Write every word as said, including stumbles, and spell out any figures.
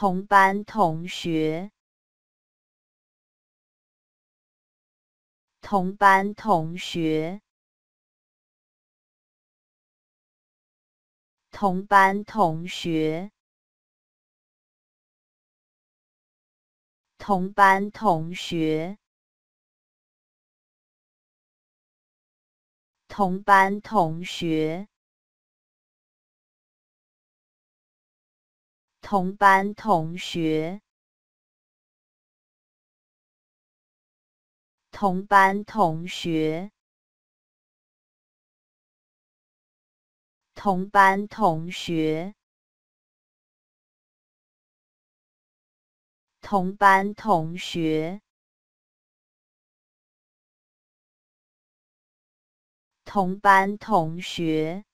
同班同学，同班同学，同班同学，同班同学，同班同学。 同班同学，同班同学，同班同学，同班同学，同班同学。